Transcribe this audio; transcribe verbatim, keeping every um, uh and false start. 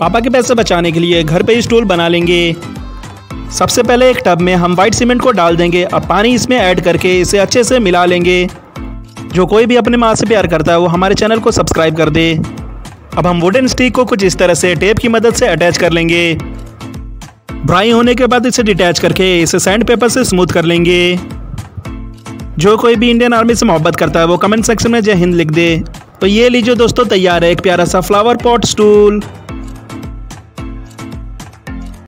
पापा के पैसे बचाने के लिए घर पे ही स्टूल बना लेंगे। सबसे पहले एक टब में हम वाइट सीमेंट को डाल देंगे और पानी इसमें ऐड करके इसे अच्छे से मिला लेंगे। जो कोई भी अपने माँ से प्यार करता है वो हमारे चैनल को सब्सक्राइब कर दे। अब हम वुडन स्टिक को कुछ इस तरह से टेप की मदद से अटैच कर लेंगे। ब्राई होने के बाद इसे डिटैच करके इसे सैंड पेपर से स्मूथ कर लेंगे। जो कोई भी इंडियन आर्मी से मोहब्बत करता है वो कमेंट सेक्शन में जय हिंद लिख दे। तो ये लीजिए दोस्तों, तैयार है एक प्यारा सा फ्लावर पॉट स्टूल।